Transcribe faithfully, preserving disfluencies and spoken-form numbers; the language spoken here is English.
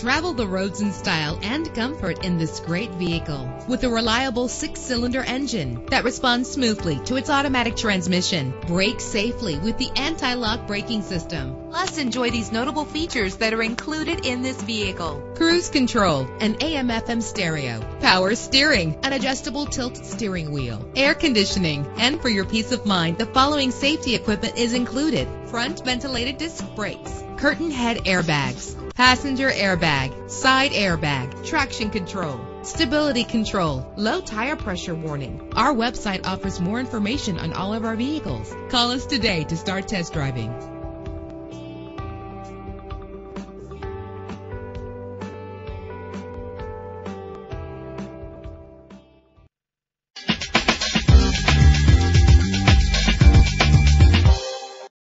Travel the roads in style and comfort in this great vehicle with a reliable six-cylinder engine that responds smoothly to its automatic transmission. Brake safely with the anti-lock braking system. Plus, enjoy these notable features that are included in this vehicle: cruise control, an A M F M stereo, power steering, an adjustable tilt steering wheel, air conditioning, and for your peace of mind, the following safety equipment is included: front ventilated disc brakes, curtain head airbags, passenger airbag, side airbag, traction control, stability control, low tire pressure warning. Our website offers more information on all of our vehicles. Call us today to start test driving.